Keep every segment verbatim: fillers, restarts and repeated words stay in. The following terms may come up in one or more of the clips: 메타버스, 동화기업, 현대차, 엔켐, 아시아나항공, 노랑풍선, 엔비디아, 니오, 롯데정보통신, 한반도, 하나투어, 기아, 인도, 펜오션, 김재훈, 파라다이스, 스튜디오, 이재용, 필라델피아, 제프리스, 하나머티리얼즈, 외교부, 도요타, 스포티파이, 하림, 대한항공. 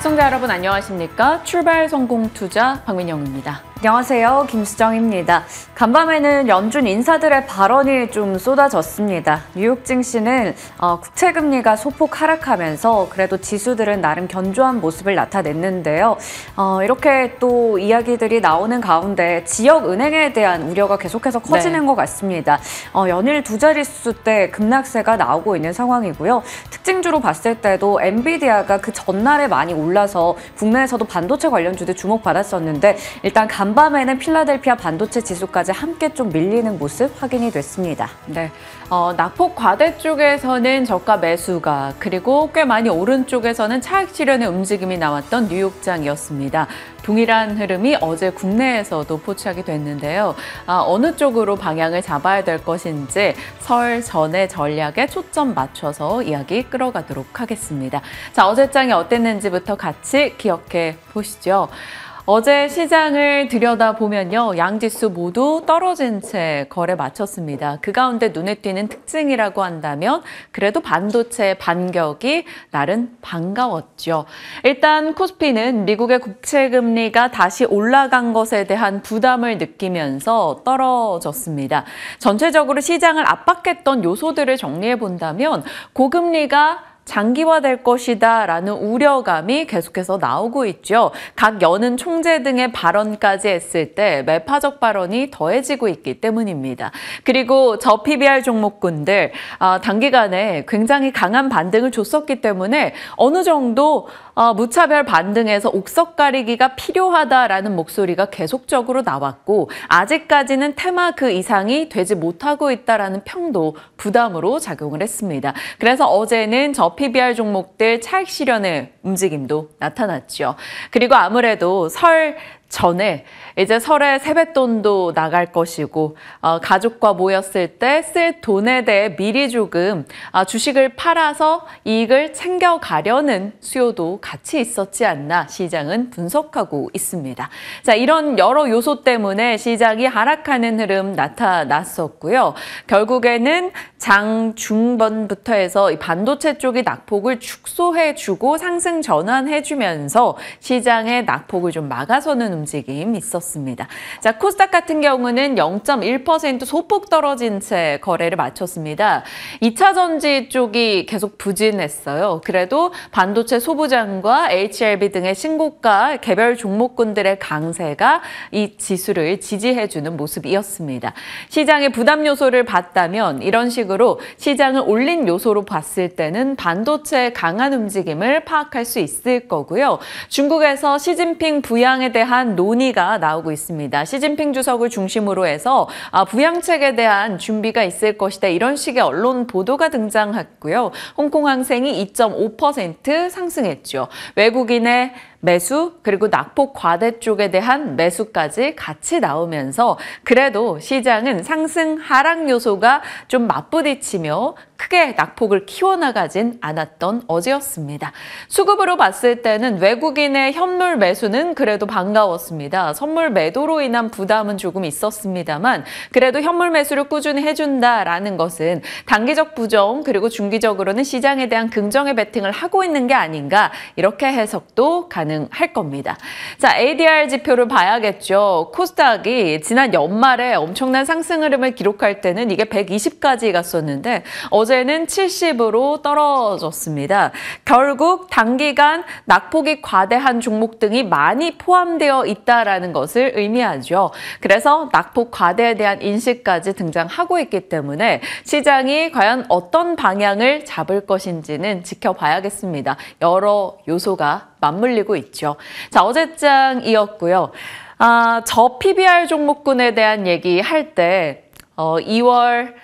시청자 여러분 안녕하십니까? 출발 성공 투자 박민영입니다. 안녕하세요. 김수정입니다. 간밤에는 연준 인사들의 발언이 좀 쏟아졌습니다. 뉴욕 증시는 어, 국채금리가 소폭 하락하면서 그래도 지수들은 나름 견조한 모습을 나타냈는데요. 어, 이렇게 또 이야기들이 나오는 가운데 지역은행에 대한 우려가 계속해서 커지는 네. 것 같습니다. 어, 연일 두 자릿수 때 급락세가 나오고 있는 상황이고요. 특징주로 봤을 때도 엔비디아가 그 전날에 많이 올라서 국내에서도 반도체 관련주들 주목받았었는데 일단 간 밤에는 필라델피아 반도체 지수까지 함께 좀 밀리는 모습 확인이 됐습니다. 네, 어, 낙폭 과대 쪽에서는 저가 매수가 그리고 꽤 많이 오른 쪽에서는 차익 실현의 움직임이 나왔던 뉴욕장이었습니다. 동일한 흐름이 어제 국내에서도 포착이 됐는데요. 아, 어느 쪽으로 방향을 잡아야 될 것인지 설 전의 전략에 초점 맞춰서 이야기 끌어가도록 하겠습니다. 자, 어제 장이 어땠는지부터 같이 기억해 보시죠. 어제 시장을 들여다보면요. 양지수 모두 떨어진 채 거래 마쳤습니다. 그 가운데 눈에 띄는 특징이라고 한다면 그래도 반도체 반격이 나름 반가웠죠. 일단 코스피는 미국의 국채금리가 다시 올라간 것에 대한 부담을 느끼면서 떨어졌습니다. 전체적으로 시장을 압박했던 요소들을 정리해본다면 고금리가 장기화될 것이다 라는 우려감이 계속해서 나오고 있죠. 각 연은 총재 등의 발언까지 했을 때 매파적 발언이 더해지고 있기 때문입니다. 그리고 저 피비알 종목군들 아, 단기간에 굉장히 강한 반등을 줬었기 때문에 어느 정도 아, 무차별 반등에서 옥석 가리기가 필요하다라는 목소리가 계속적으로 나왔고 아직까지는 테마 그 이상이 되지 못하고 있다라는 평도 부담으로 작용을 했습니다. 그래서 어제는 저 피비알 종목들 차익 실현의 움직임도 나타났죠. 그리고 아무래도 설 전에 이제 설에 세뱃돈도 나갈 것이고 어, 가족과 모였을 때 쓸 돈에 대해 미리 조금 아, 주식을 팔아서 이익을 챙겨가려는 수요도 같이 있었지 않나 시장은 분석하고 있습니다. 자, 이런 여러 요소 때문에 시장이 하락하는 흐름 나타났었고요. 결국에는 장 중반부터 해서 이 반도체 쪽이 낙폭을 축소해주고 상승 전환해주면서 시장의 낙폭을 좀 막아서는 움직임 있었습니다. 자, 코스닥 같은 경우는 영 점 일 퍼센트 소폭 떨어진 채 거래를 마쳤습니다. 이차전지 쪽이 계속 부진했어요. 그래도 반도체 소부장과 에이치엘비 등의 신고가 개별 종목군들의 강세가 이 지수를 지지해주는 모습이었습니다. 시장의 부담 요소를 봤다면 이런 식으로 시장을 올린 요소로 봤을 때는 반도체의 강한 움직임을 파악할 수 있을 거고요. 중국에서 시진핑 부양에 대한 논의가 나오고 있습니다. 시진핑 주석을 중심으로 해서 부양책에 대한 준비가 있을 것이다. 이런 식의 언론 보도가 등장했고요. 홍콩 항생이 이 점 오 퍼센트 상승했죠. 외국인의 매수 그리고 낙폭 과대 쪽에 대한 매수까지 같이 나오면서 그래도 시장은 상승 하락 요소가 좀 맞부딪히며 크게 낙폭을 키워나가진 않았던 어제였습니다. 수급으로 봤을 때는 외국인의 현물 매수는 그래도 반가웠습니다. 선물 매도로 인한 부담은 조금 있었습니다만 그래도 현물 매수를 꾸준히 해준다라는 것은 단기적 부정 그리고 중기적으로는 시장에 대한 긍정의 베팅을 하고 있는 게 아닌가 이렇게 해석도 가능합니다. 할 겁니다. 자, 에이디알 지표를 봐야겠죠. 코스닥이 지난 연말에 엄청난 상승 흐름을 기록할 때는 이게 백이십까지 갔었는데 어제는 칠십으로 떨어졌습니다. 결국 단기간 낙폭이 과대한 종목 등이 많이 포함되어 있다라는 것을 의미하죠. 그래서 낙폭 과대에 대한 인식까지 등장하고 있기 때문에 시장이 과연 어떤 방향을 잡을 것인지는 지켜봐야겠습니다. 여러 요소가 맞물리고 있죠. 자, 어제장이었고요. 아, 저 피비알 종목군에 대한 얘기 할 때 어, 이월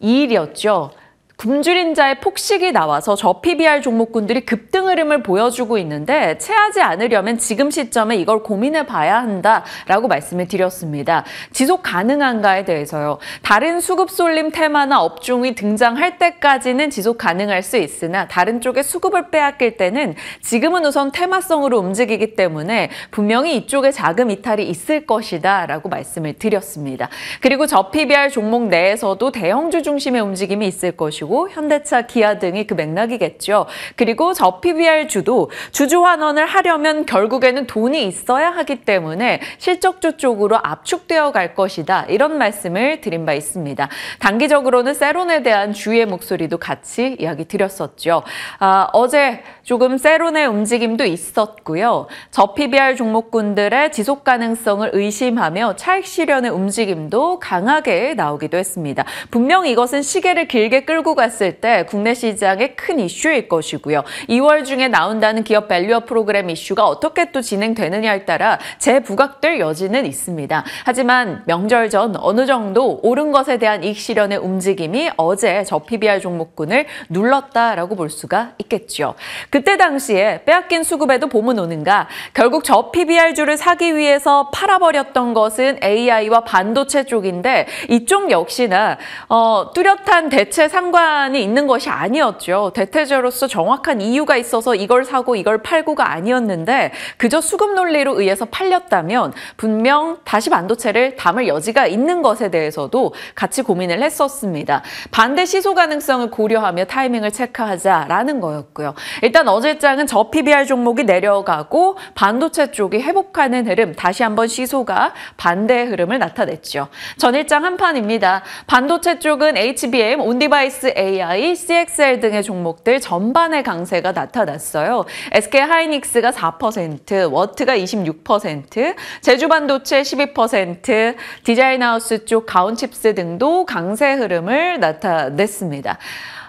이일이었죠. 굶주린자의 폭식이 나와서 저 피비알 종목군들이 급등 흐름을 보여주고 있는데 체하지 않으려면 지금 시점에 이걸 고민해 봐야 한다라고 말씀을 드렸습니다. 지속 가능한가에 대해서요. 다른 수급 쏠림 테마나 업종이 등장할 때까지는 지속 가능할 수 있으나 다른 쪽에 수급을 빼앗길 때는 지금은 우선 테마성으로 움직이기 때문에 분명히 이쪽에 자금 이탈이 있을 것이다라고 말씀을 드렸습니다. 그리고 저 피비알 종목 내에서도 대형주 중심의 움직임이 있을 것이고 거고 현대차, 기아 등이 그 맥락이겠죠. 그리고 저 피비알 주도 주주 환원을 하려면 결국에는 돈이 있어야 하기 때문에 실적주 쪽으로 압축되어 갈 것이다. 이런 말씀을 드린 바 있습니다. 단기적으로는 세론에 대한 주의의 목소리도 같이 이야기 드렸었죠. 아, 어제 조금 세론의 움직임도 있었고요. 저 피비알 종목군들의 지속 가능성을 의심하며 차익 실현의 움직임도 강하게 나오기도 했습니다. 분명히 이것은 시계를 길게 끌고 갔을 때 국내 시장의 큰 이슈일 것이고요. 이월 중에 나온다는 기업 밸류업 프로그램 이슈가 어떻게 또 진행되느냐에 따라 재부각될 여지는 있습니다. 하지만 명절 전 어느 정도 오른 것에 대한 이익 실현의 움직임이 어제 저 피비알 종목군을 눌렀다라고 볼 수가 있겠죠. 그때 당시에 빼앗긴 수급에도 봄은 오는가? 결국 저 피비알주를 사기 위해서 팔아버렸던 것은 에이아이와 반도체 쪽인데 이쪽 역시나 어, 뚜렷한 대체 상관이 있는 것이 아니었죠. 대체제로서 정확한 이유가 있어서 이걸 사고 이걸 팔고가 아니었는데 그저 수급 논리로 의해서 팔렸다면 분명 다시 반도체를 담을 여지가 있는 것에 대해서도 같이 고민을 했었습니다. 반대 시소 가능성을 고려하며 타이밍을 체크하자라는 거였고요. 일단 어제장은 저 피비알 종목이 내려가고 반도체 쪽이 회복하는 흐름, 다시 한번 시소가 반대의 흐름을 나타냈죠. 전일장 한판입니다. 반도체 쪽은 에이치비엠, 온디바이스 에이아이, 씨엑스엘 등의 종목들 전반의 강세가 나타났어요. 에스케이하이닉스가 사 퍼센트, 워트가 이십육 퍼센트, 제주반도체 십이 퍼센트, 디자인하우스 쪽 가온칩스 등도 강세 흐름을 나타냈습니다.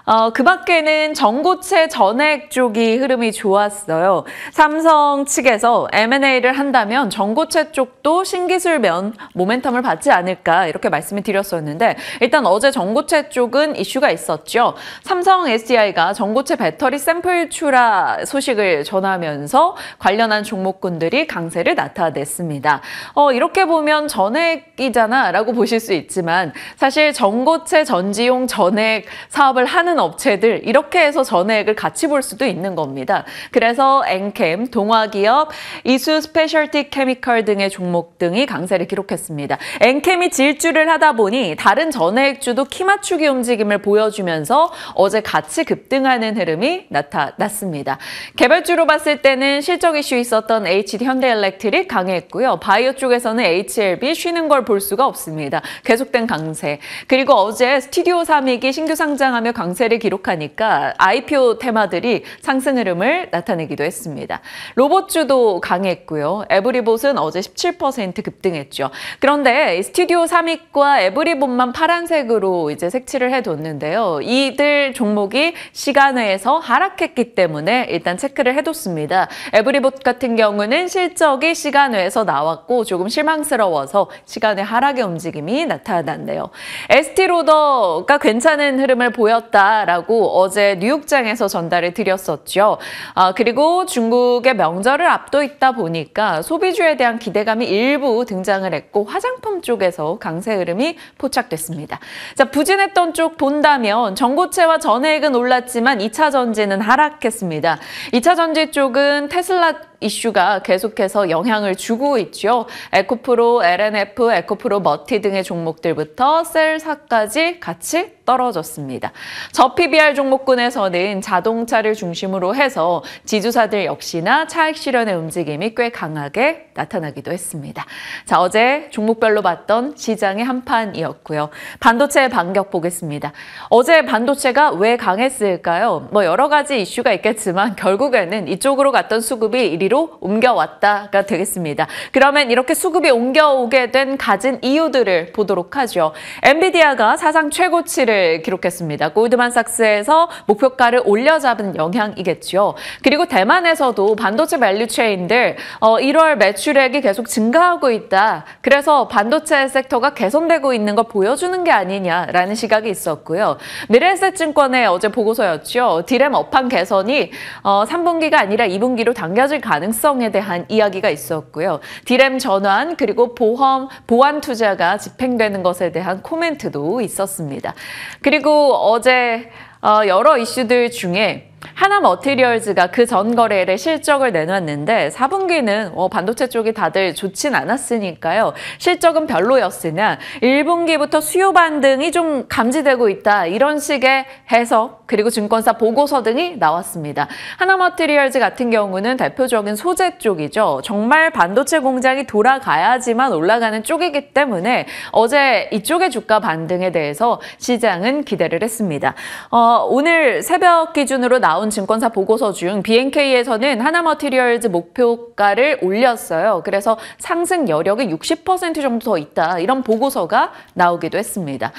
어, 그 밖에는 전고체 전액 쪽이 흐름이 좋았어요. 삼성 측에서 엠 앤 에이를 한다면 전고체 쪽도 신기술 면 모멘텀을 받지 않을까 이렇게 말씀을 드렸었는데 일단 어제 전고체 쪽은 이슈가 있었죠. 삼성 에스디아이가 전고체 배터리 샘플 출하 소식을 전하면서 관련한 종목군들이 강세를 나타냈습니다. 어, 이렇게 보면 전액이잖아 라고 보실 수 있지만 사실 전고체 전지용 전액 사업을 하는 업체들 이렇게 해서 전액을 같이 볼 수도 있는 겁니다. 그래서 엔켐, 동화기업, 이수스페셜티케미컬 등의 종목 등이 강세를 기록했습니다. 엔켐이 질주를 하다 보니 다른 전액주도 키 맞추기 움직임을 보여주면서 어제 같이 급등하는 흐름이 나타났습니다. 개별주로 봤을 때는 실적 이슈 있었던 에이치디현대일렉트릭 강했고요. 바이오 쪽에서는 에이치엘비 쉬는 걸 볼 수가 없습니다. 계속된 강세. 그리고 어제 스튜디오 삼 위기 신규 상장하며 강세 세를 기록하니까 아이피오 테마들이 상승 흐름을 나타내기도 했습니다. 로봇주도 강했고요. 에브리봇은 어제 십칠 퍼센트 급등했죠. 그런데 스튜디오 삼 위과 에브리봇만 파란색으로 이제 색칠을 해뒀는데요. 이들 종목이 시간외에서 하락했기 때문에 일단 체크를 해뒀습니다. 에브리봇 같은 경우는 실적이 시간외에서 나왔고 조금 실망스러워서 시간외 하락의 움직임이 나타났네요. 에스티로더가 괜찮은 흐름을 보였다 라고 어제 뉴욕장에서 전달을 드렸었죠. 아, 그리고 중국의 명절을 앞두고 있다 보니까 소비주에 대한 기대감이 일부 등장을 했고 화장품 쪽에서 강세 흐름이 포착됐습니다. 자, 부진했던 쪽 본다면 전고체와 전액은 올랐지만 이 차 전지는 하락했습니다. 이 차 전지 쪽은 테슬라 이슈가 계속해서 영향을 주고 있죠. 에코프로, 엘엔에프, 에코프로 머티 등의 종목들부터 셀사까지 같이 떨어졌습니다. 저 피비알 종목군에서는 자동차를 중심으로 해서 지주사들 역시나 차익 실현의 움직임이 꽤 강하게 나타나기도 했습니다. 자, 어제 종목별로 봤던 시장의 한판이었고요. 반도체의 반격 보겠습니다. 어제 반도체가 왜 강했을까요? 뭐 여러 가지 이슈가 있겠지만 결국에는 이쪽으로 갔던 수급이 이리 로 옮겨왔다가 되겠습니다. 그러면 이렇게 수급이 옮겨오게 된 가진 이유들을 보도록 하죠. 엔비디아가 사상 최고치를 기록했습니다. 골드만삭스에서 목표가를 올려잡은 영향이겠죠. 그리고 대만에서도 반도체 밸류체인들 어, 일월 매출액이 계속 증가하고 있다. 그래서 반도체 섹터가 개선되고 있는 걸 보여주는 게 아니냐라는 시각이 있었고요. 미래에셋증권의 어제 보고서였죠. 디램 업황 개선이 어, 삼 분기가 아니라 이 분기로 당겨질 가능성이 가능성에 대한 이야기가 있었고요. 디램 전환 그리고 보험, 보안 투자가 집행되는 것에 대한 코멘트도 있었습니다. 그리고 어제 어, 여러 이슈들 중에 하나머티리얼즈가 그 전 거래일에 실적을 내놨는데 사 분기는 어, 반도체 쪽이 다들 좋진 않았으니까요. 실적은 별로였으나 일 분기부터 수요 반등이 좀 감지되고 있다. 이런 식의 해석 그리고 증권사 보고서 등이 나왔습니다. 하나머티리얼즈 같은 경우는 대표적인 소재 쪽이죠. 정말 반도체 공장이 돌아가야지만 올라가는 쪽이기 때문에 어제 이쪽의 주가 반등에 대해서 시장은 기대를 했습니다. 어, 오늘 새벽 기준으로 나온 증권사 보고서 중 비엔케이에서는 하나머티리얼즈 목표가를 올렸어요. 그래서 상승 여력이 육십 퍼센트 정도 더 있다. 이런 보고서가 나오기도 했습니다.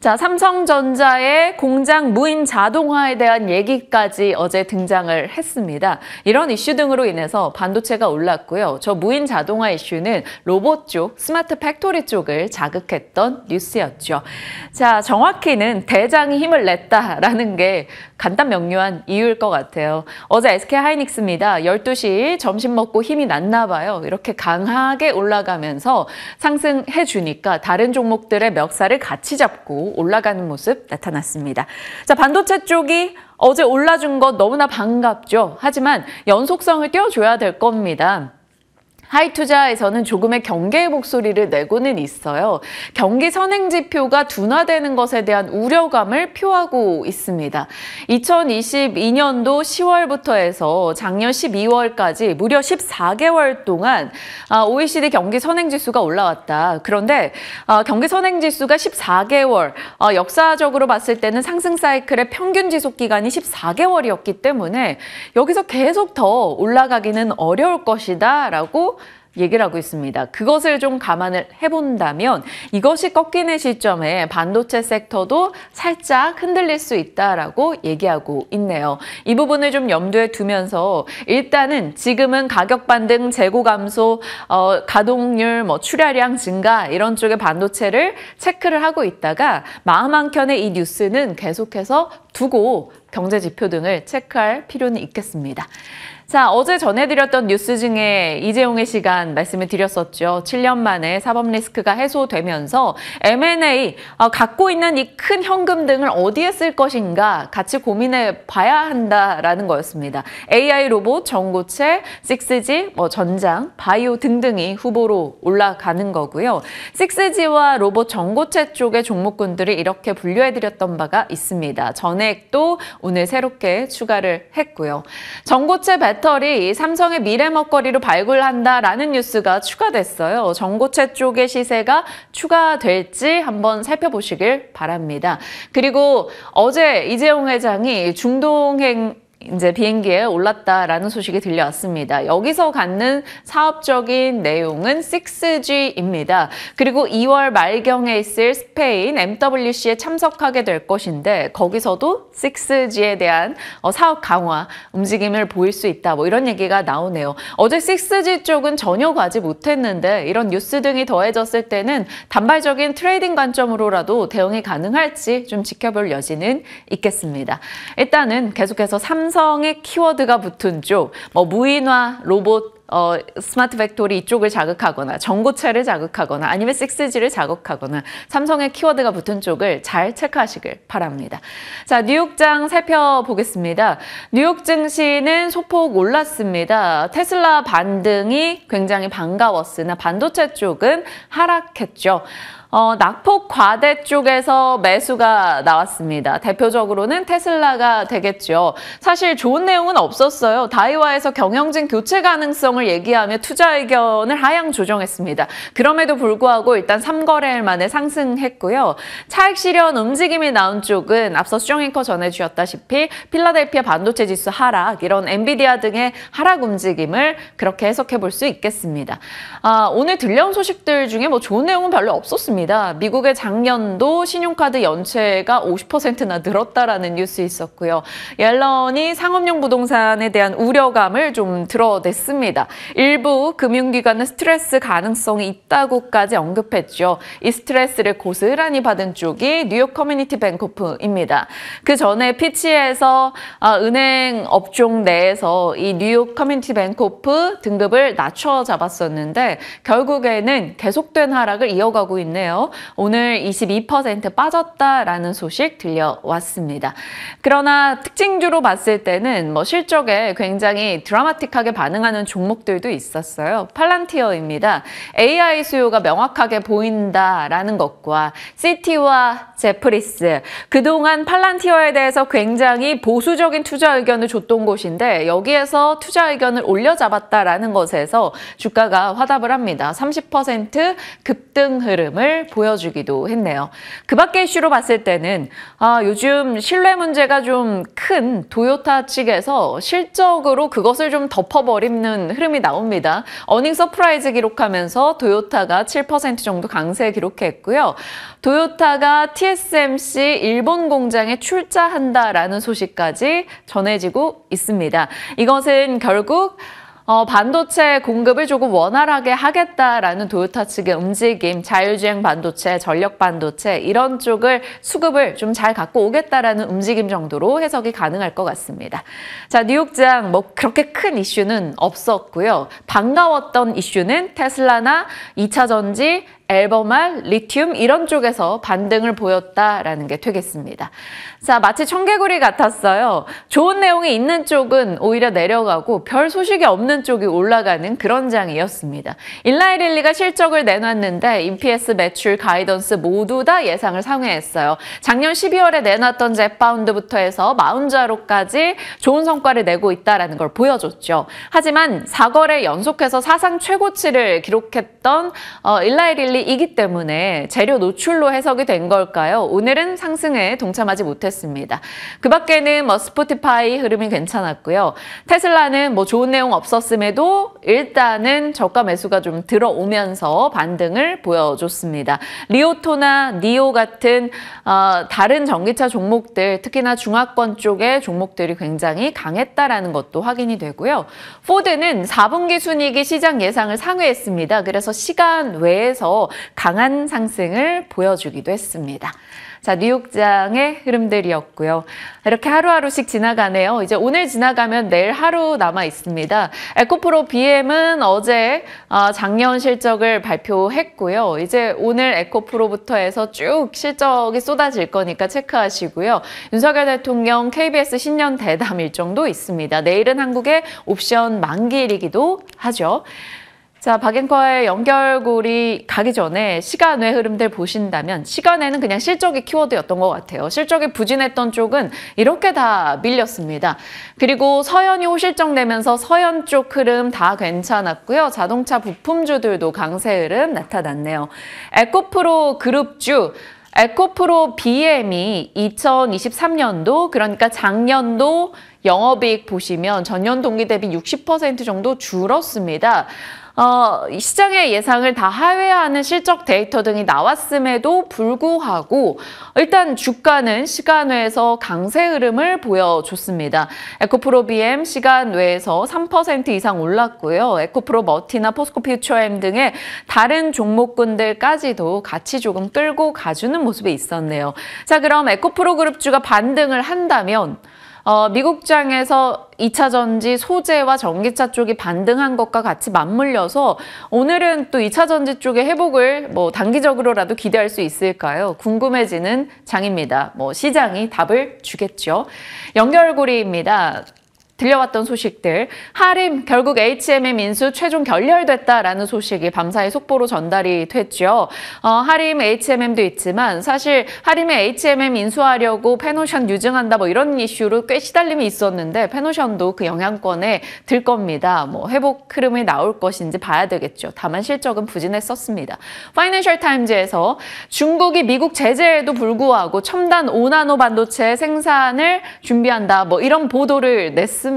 자, 삼성전자의 공장 무인 자동화에 대한 얘기까지 어제 등장을 했습니다. 이런 이슈 등으로 인해서 반도체가 올랐고요. 저 무인 자동화 이슈는 로봇 쪽, 스마트 팩토리 쪽을 자극했던 뉴스였죠. 자, 정확히는 대장이 힘을 냈다라는 게 간단 명료한 이유일 것 같아요. 어제 에스케이하이닉스입니다. 열두 시 점심 먹고 힘이 났나 봐요. 이렇게 강하게 올라가면서 상승해 주니까 다른 종목들의 멱살을 같이 잡고 올라가는 모습 나타났습니다. 자, 반도체 쪽이 어제 올라준 것 너무나 반갑죠. 하지만 연속성을 띄워줘야 될 겁니다. 하이투자에서는 조금의 경계의 목소리를 내고는 있어요. 경기 선행지표가 둔화되는 것에 대한 우려감을 표하고 있습니다. 이천이십이 년도 시월부터 해서 작년 십이월까지 무려 십사 개월 동안 오이시디 경기 선행지수가 올라왔다. 그런데 경기 선행지수가 십사 개월, 역사적으로 봤을 때는 상승 사이클의 평균 지속기간이 십사 개월이었기 때문에 여기서 계속 더 올라가기는 어려울 것이다 라고 얘기를 하고 있습니다. 그것을 좀 감안을 해본다면 이것이 꺾이는 시점에 반도체 섹터도 살짝 흔들릴 수 있다라고 얘기하고 있네요. 이 부분을 좀 염두에 두면서 일단은 지금은 가격 반등, 재고 감소, 어, 가동률, 뭐 출하량 증가 이런 쪽의 반도체를 체크를 하고 있다가 마음 한켠에 이 뉴스는 계속해서 두고 경제 지표 등을 체크할 필요는 있겠습니다. 자, 어제 전해드렸던 뉴스 중에 이재용의 시간 말씀을 드렸었죠. 칠 년 만에 사법 리스크가 해소되면서 엠 앤 에이, 어, 갖고 있는 이 큰 현금 등을 어디에 쓸 것인가 같이 고민해 봐야 한다라는 거였습니다. 에이아이 로봇, 전고체, 식스지, 뭐 전장, 바이오 등등이 후보로 올라가는 거고요. 식스지와 로봇, 전고체 쪽의 종목군들이 이렇게 분류해드렸던 바가 있습니다. 전액도 오늘 새롭게 추가를 했고요. 전고체 배터리 배터리 삼성의 미래 먹거리로 발굴한다라는 뉴스가 추가됐어요. 전고체 쪽의 시세가 추가될지 한번 살펴보시길 바랍니다. 그리고 어제 이재용 회장이 중동행 이제 비행기에 올랐다라는 소식이 들려왔습니다. 여기서 갖는 사업적인 내용은 식스지입니다. 그리고 이월 말경에 있을 스페인 엠더블유씨에 참석하게 될 것인데 거기서도 식스지에 대한 사업 강화 움직임을 보일 수 있다. 뭐 이런 얘기가 나오네요. 어제 식스지 쪽은 전혀 가지 못했는데 이런 뉴스 등이 더해졌을 때는 단발적인 트레이딩 관점으로라도 대응이 가능할지 좀 지켜볼 여지는 있겠습니다. 일단은 계속해서 삼 삼성의 키워드가 붙은 쪽, 뭐 무인화, 로봇, 어, 스마트 팩토리 이쪽을 자극하거나 전고체를 자극하거나 아니면 식스지를 자극하거나 삼성의 키워드가 붙은 쪽을 잘 체크하시길 바랍니다. 자, 뉴욕장 살펴보겠습니다. 뉴욕 증시는 소폭 올랐습니다. 테슬라 반등이 굉장히 반가웠으나 반도체 쪽은 하락했죠. 어, 낙폭 과대 쪽에서 매수가 나왔습니다. 대표적으로는 테슬라가 되겠죠. 사실 좋은 내용은 없었어요. 다이와에서 경영진 교체 가능성을 얘기하며 투자 의견을 하향 조정했습니다. 그럼에도 불구하고 일단 삼 거래일 만에 상승했고요. 차익 실현 움직임이 나온 쪽은 앞서 수정앵커 전해주셨다시피 필라델피아 반도체 지수 하락, 이런 엔비디아 등의 하락 움직임을 그렇게 해석해 볼 수 있겠습니다. 아, 오늘 들려온 소식들 중에 뭐 좋은 내용은 별로 없었습니다. 미국의 작년도 신용카드 연체가 오십 퍼센트나 늘었다라는 뉴스 있었고요. 옐런이 상업용 부동산에 대한 우려감을 좀 드러냈습니다. 일부 금융기관은 스트레스 가능성이 있다고까지 언급했죠. 이 스트레스를 고스란히 받은 쪽이 뉴욕 커뮤니티 뱅코프입니다. 그 전에 피치에서 은행 업종 내에서 이 뉴욕 커뮤니티 뱅코프 등급을 낮춰 잡았었는데 결국에는 계속된 하락을 이어가고 있네요. 있는데요. 오늘 이십이 퍼센트 빠졌다라는 소식 들려왔습니다. 그러나 특징주로 봤을 때는 뭐 실적에 굉장히 드라마틱하게 반응하는 종목들도 있었어요. 팔란티어입니다. 에이아이 수요가 명확하게 보인다라는 것과 씨티와 제프리스, 그동안 팔란티어에 대해서 굉장히 보수적인 투자 의견을 줬던 곳인데 여기에서 투자 의견을 올려잡았다라는 것에서 주가가 화답을 합니다. 삼십 퍼센트 급등 흐름을 보여주기도 했네요. 그 밖의 이슈로 봤을 때는 아, 요즘 신뢰 문제가 좀 큰 도요타 측에서 실적으로 그것을 좀 덮어버리는 흐름이 나옵니다. 어닝 서프라이즈 기록하면서 도요타가 칠 퍼센트 정도 강세 기록했고요. 도요타가 티에스엠씨 일본 공장에 출자한다라는 소식까지 전해지고 있습니다. 이것은 결국 어, 반도체 공급을 조금 원활하게 하겠다라는 도요타 측의 움직임, 자율주행 반도체, 전력 반도체 이런 쪽을 수급을 좀 잘 갖고 오겠다라는 움직임 정도로 해석이 가능할 것 같습니다. 자, 뉴욕장 뭐 그렇게 큰 이슈는 없었고요. 반가웠던 이슈는 테슬라나 이차전지, 앨범알, 리튬 이런 쪽에서 반등을 보였다라는 게 되겠습니다. 자, 마치 청개구리 같았어요. 좋은 내용이 있는 쪽은 오히려 내려가고 별 소식이 없는 쪽이 올라가는 그런 장이었습니다. 일라이릴리가 실적을 내놨는데 이 피 에스 매출 가이던스 모두 다 예상을 상회했어요. 작년 십이월에 내놨던 젯바운드부터 해서 마운자로까지 좋은 성과를 내고 있다라는 걸 보여줬죠. 하지만 사 거래 연속해서 사상 최고치를 기록했던 어, 일라이릴리 이기 때문에 재료 노출로 해석이 된 걸까요? 오늘은 상승에 동참하지 못했습니다. 그 밖에는 뭐 스포티파이 흐름이 괜찮았고요. 테슬라는 뭐 좋은 내용 없었음에도 일단은 저가 매수가 좀 들어오면서 반등을 보여줬습니다. 리오토나 니오 같은 어, 다른 전기차 종목들, 특히나 중화권 쪽의 종목들이 굉장히 강했다라는 것도 확인이 되고요. 포드는 사 분기 순이익이 시장 예상을 상회했습니다. 그래서 시간 외에서 강한 상승을 보여주기도 했습니다. 자, 뉴욕장의 흐름들이었고요. 이렇게 하루하루씩 지나가네요. 이제 오늘 지나가면 내일 하루 남아 있습니다. 에코프로 비엠은 어제 작년 실적을 발표했고요. 이제 오늘 에코프로부터 해서 쭉 실적이 쏟아질 거니까 체크하시고요. 윤석열 대통령 케이비에스 신년 대담 일정도 있습니다. 내일은 한국의 옵션 만기일이기도 하죠. 자, 박앤커의 연결고리 가기 전에 시간 외 흐름들 보신다면 시간에는 그냥 실적이 키워드였던 것 같아요. 실적이 부진했던 쪽은 이렇게 다 밀렸습니다. 그리고 서현이 호실적 내면서 서현 쪽 흐름 다 괜찮았고요. 자동차 부품주들도 강세 흐름 나타났네요. 에코프로 그룹주. 에코프로 비엠이 이천이십삼 년도, 그러니까 작년도 영업이익 보시면 전년 동기 대비 육십 퍼센트 정도 줄었습니다. 어, 시장의 예상을 다 하회하는 실적 데이터 등이 나왔음에도 불구하고 일단 주가는 시간 외에서 강세 흐름을 보여줬습니다. 에코프로 비엠 시간 외에서 삼 퍼센트 이상 올랐고요. 에코프로 머티나 포스코 퓨처엠 등의 다른 종목군들까지도 같이 조금 끌고 가주는 모습이 있었네요. 자, 그럼 에코프로 그룹주가 반등을 한다면 어, 미국장에서 이차전지 소재와 전기차 쪽이 반등한 것과 같이 맞물려서 오늘은 또 이차전지 쪽의 회복을 뭐 단기적으로라도 기대할 수 있을까요? 궁금해지는 장입니다. 뭐 시장이 답을 주겠죠. 연결고리입니다. 들려왔던 소식들, 하림 결국 에이치엠엠 인수 최종 결렬됐다라는 소식이 밤사이 속보로 전달이 됐죠. 어, 하림 에이치엠엠도 있지만 사실 하림의 에이치엠엠 인수하려고 펜오션 유증한다 뭐 이런 이슈로 꽤 시달림이 있었는데 펜오션도 그 영향권에 들 겁니다. 뭐 회복 흐름이 나올 것인지 봐야 되겠죠. 다만 실적은 부진했었습니다. 파이낸셜 타임즈에서 중국이 미국 제재에도 불구하고 첨단 오 나노 반도체 생산을 준비한다 뭐 이런 보도를 냈습니다.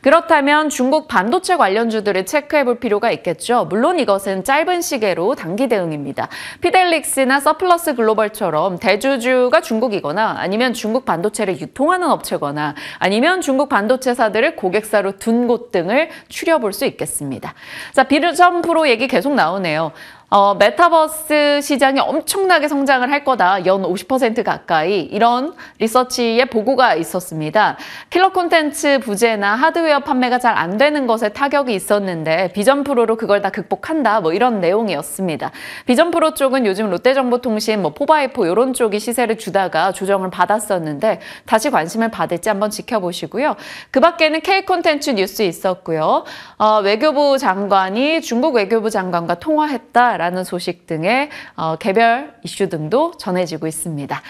그렇다면 중국 반도체 관련주들을 체크해 볼 필요가 있겠죠. 물론 이것은 짧은 시계로 단기 대응입니다. 피델릭스나 서플러스 글로벌처럼 대주주가 중국이거나 아니면 중국 반도체를 유통하는 업체거나 아니면 중국 반도체사들을 고객사로 둔 곳 등을 추려볼 수 있겠습니다. 자, 비전프로 얘기 계속 나오네요. 어, 메타버스 시장이 엄청나게 성장을 할 거다. 연 오십 퍼센트 가까이 이런 리서치의 보고가 있었습니다. 킬러 콘텐츠 부재나 하드웨어 판매가 잘 안 되는 것에 타격이 있었는데 비전프로로 그걸 다 극복한다. 뭐 이런 내용이었습니다. 비전프로 쪽은 요즘 롯데정보통신, 뭐 포바이포 이런 쪽이 시세를 주다가 조정을 받았었는데 다시 관심을 받을지 한번 지켜보시고요. 그 밖에는 K 콘텐츠 뉴스 있었고요. 어, 외교부 장관이 중국 외교부 장관과 통화했다. 라는 소식 등의 어, 개별 이슈 등도 전해지고 있습니다.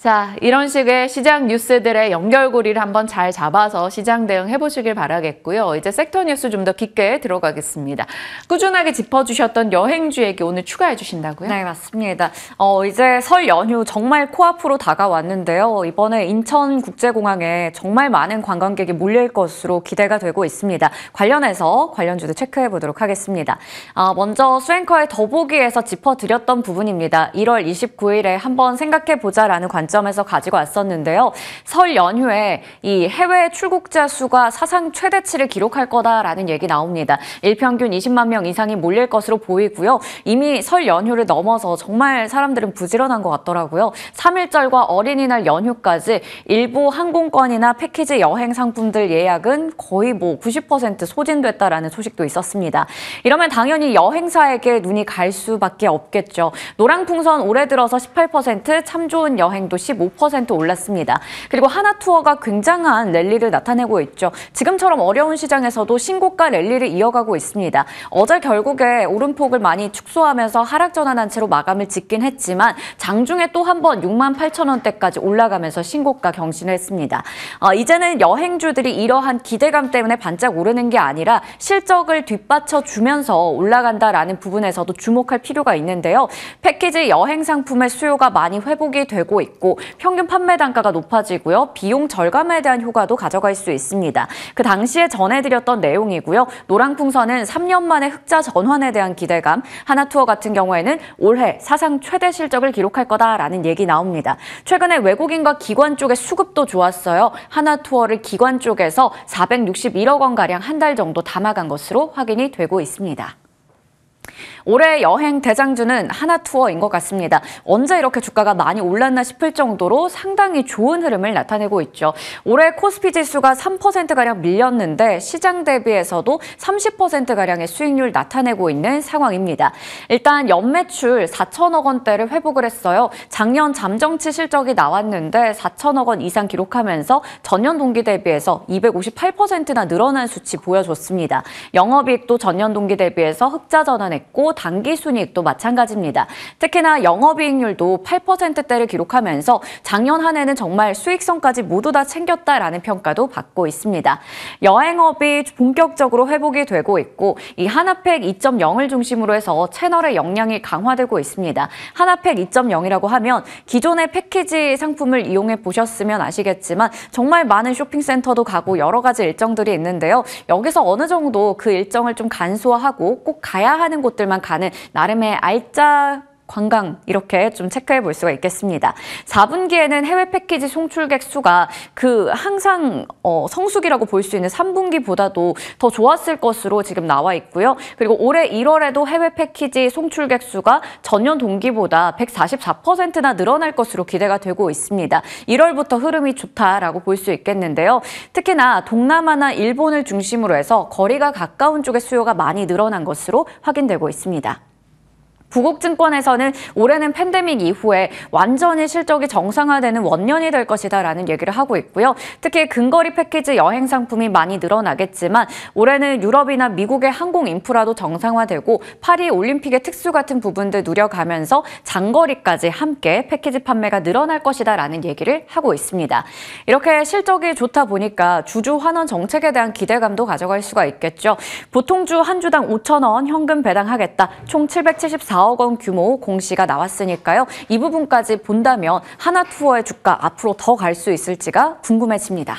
자, 이런 식의 시장 뉴스들의 연결고리를 한번 잘 잡아서 시장 대응해 보시길 바라겠고요. 이제 섹터 뉴스 좀 더 깊게 들어가겠습니다. 꾸준하게 짚어주셨던 여행주 얘기 오늘 추가해 주신다고요? 네, 맞습니다. 어, 이제 설 연휴 정말 코앞으로 다가왔는데요. 이번에 인천국제공항에 정말 많은 관광객이 몰릴 것으로 기대가 되고 있습니다. 관련해서 관련주도 체크해 보도록 하겠습니다. 어, 먼저 수행커의 더보기에서 짚어드렸던 부분입니다. 일월 이십구일에 한번 생각해보자라는 관점 점에서 가지고 왔었는데요. 설 연휴에 이 해외 출국자 수가 사상 최대치를 기록할 거다라는 얘기 나옵니다. 일평균 이십만 명 이상이 몰릴 것으로 보이고요. 이미 설 연휴를 넘어서 정말 사람들은 부지런한 것 같더라고요. 삼일절과 어린이날 연휴까지 일부 항공권이나 패키지 여행 상품들 예약은 거의 뭐 구십 퍼센트 소진됐다라는 소식도 있었습니다. 이러면 당연히 여행사에게 눈이 갈 수밖에 없겠죠. 노랑풍선 올해 들어서 십팔 퍼센트, 참 좋은 여행도 십오 퍼센트 올랐습니다. 그리고 하나투어가 굉장한 랠리를 나타내고 있죠. 지금처럼 어려운 시장에서도 신고가 랠리를 이어가고 있습니다. 어제 결국에 오름폭을 많이 축소하면서 하락 전환한 채로 마감을 짓긴 했지만 장중에 또 한 번 육만 팔천 원대까지 올라가면서 신고가 경신을 했습니다. 어, 이제는 여행주들이 이러한 기대감 때문에 반짝 오르는 게 아니라 실적을 뒷받쳐 주면서 올라간다라는 부분에서도 주목할 필요가 있는데요. 패키지 여행 상품의 수요가 많이 회복이 되고 있고 평균 판매 단가가 높아지고요. 비용 절감에 대한 효과도 가져갈 수 있습니다. 그 당시에 전해드렸던 내용이고요. 노랑풍선은 삼 년 만에 흑자 전환에 대한 기대감, 하나투어 같은 경우에는 올해 사상 최대 실적을 기록할 거다라는 얘기 나옵니다. 최근에 외국인과 기관 쪽의 수급도 좋았어요. 하나투어를 기관 쪽에서 사백육십일억 원가량 한 달 정도 담아간 것으로 확인이 되고 있습니다. 올해 여행 대장주는 하나투어인 것 같습니다. 언제 이렇게 주가가 많이 올랐나 싶을 정도로 상당히 좋은 흐름을 나타내고 있죠. 올해 코스피 지수가 삼 퍼센트가량 밀렸는데 시장 대비해서도 삼십 퍼센트가량의 수익률 나타내고 있는 상황입니다. 일단 연매출 사천억 원대를 회복을 했어요. 작년 잠정치 실적이 나왔는데 사천억 원 이상 기록하면서 전년 동기 대비해서 이백오십팔 퍼센트나 늘어난 수치 보여줬습니다. 영업이익도 전년 동기 대비해서 흑자 전환했고 당기순이익도 마찬가지입니다. 특히나 영업이익률도 팔 퍼센트대를 기록하면서 작년 한 해는 정말 수익성까지 모두 다 챙겼다라는 평가도 받고 있습니다. 여행업이 본격적으로 회복이 되고 있고 이 하나팩 이 점 영을 중심으로 해서 채널의 역량이 강화되고 있습니다. 하나팩 이 점 영이라고 하면 기존의 패키지 상품을 이용해 보셨으면 아시겠지만 정말 많은 쇼핑센터도 가고 여러 가지 일정들이 있는데요. 여기서 어느 정도 그 일정을 좀 간소화하고 꼭 가야 하는 곳들만 가는 나름의 알짜 관광 이렇게 좀 체크해 볼 수가 있겠습니다. 사분기에는 해외 패키지 송출객 수가 그 항상 어 성수기라고 볼 수 있는 삼분기보다도 더 좋았을 것으로 지금 나와 있고요. 그리고 올해 일월에도 해외 패키지 송출객 수가 전년 동기보다 백사십사 퍼센트나 늘어날 것으로 기대가 되고 있습니다. 일월부터 흐름이 좋다라고 볼 수 있겠는데요. 특히나 동남아나 일본을 중심으로 해서 거리가 가까운 쪽의 수요가 많이 늘어난 것으로 확인되고 있습니다. 부국증권에서는 올해는 팬데믹 이후에 완전히 실적이 정상화되는 원년이 될 것이다라는 얘기를 하고 있고요. 특히 근거리 패키지 여행 상품이 많이 늘어나겠지만 올해는 유럽이나 미국의 항공 인프라도 정상화되고 파리 올림픽의 특수 같은 부분들 누려가면서 장거리까지 함께 패키지 판매가 늘어날 것이다라는 얘기를 하고 있습니다. 이렇게 실적이 좋다 보니까 주주 환원 정책에 대한 기대감도 가져갈 수가 있겠죠. 보통주 한 주당 오천 원 현금 배당하겠다. 총 칠백칠십사억 원 규모 공시가 나왔으니까요. 이 부분까지 본다면 하나투어의 주가 앞으로 더 갈 수 있을지가 궁금해집니다.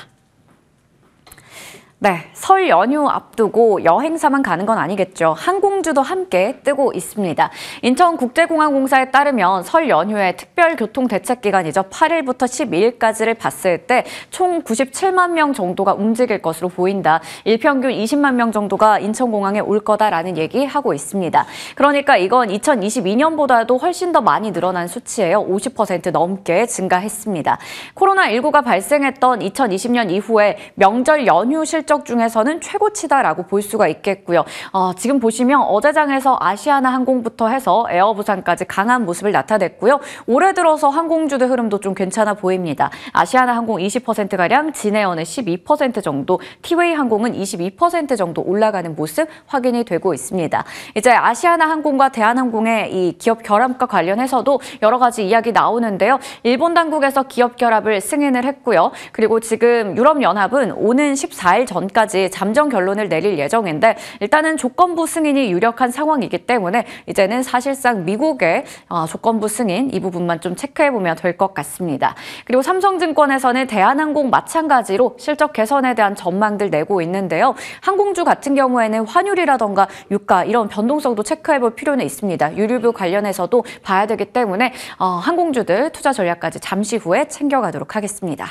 네, 설 연휴 앞두고 여행사만 가는 건 아니겠죠. 항공주도 함께 뜨고 있습니다. 인천국제공항공사에 따르면 설 연휴의 특별교통대책기간이죠. 팔 일부터 십이 일까지를 봤을 때 총 구십칠만 명 정도가 움직일 것으로 보인다. 일평균 이십만 명 정도가 인천공항에 올 거다라는 얘기하고 있습니다. 그러니까 이건 이천이십이 년보다도 훨씬 더 많이 늘어난 수치예요. 오십 퍼센트 넘게 증가했습니다. 코로나 십구가 발생했던 이천이십 년 이후에 명절 연휴 실적 중에서는 최고치다라고 볼 수가 있겠고요. 어, 지금 보시면 어제장에서 아시아나항공부터 해서 에어부산까지 강한 모습을 나타냈고요. 올해 들어서 항공주들 흐름도 좀 괜찮아 보입니다. 아시아나항공 이십 퍼센트가량, 진에어는 십이 퍼센트 정도, 티웨이항공은 이십이 퍼센트 정도 올라가는 모습 확인이 되고 있습니다. 이제 아시아나항공과 대한항공의 이 기업 결합과 관련해서도 여러 가지 이야기 나오는데요. 일본 당국에서 기업 결합을 승인을 했고요. 그리고 지금 유럽연합은 오는 십사 일 전 까지 잠정 결론을 내릴 예정인데, 일단은 조건부 승인이 유력한 상황이기 때문에 이제는 사실상 미국의 조건부 승인 이 부분만 좀 체크해보면 될 것 같습니다. 그리고 삼성증권에서는 대한항공 마찬가지로 실적 개선에 대한 전망들 내고 있는데요. 항공주 같은 경우에는 환율이라던가 유가 이런 변동성도 체크해볼 필요는 있습니다. 유류비 관련해서도 봐야 되기 때문에 어, 항공주들 투자 전략까지 잠시 후에 챙겨가도록 하겠습니다.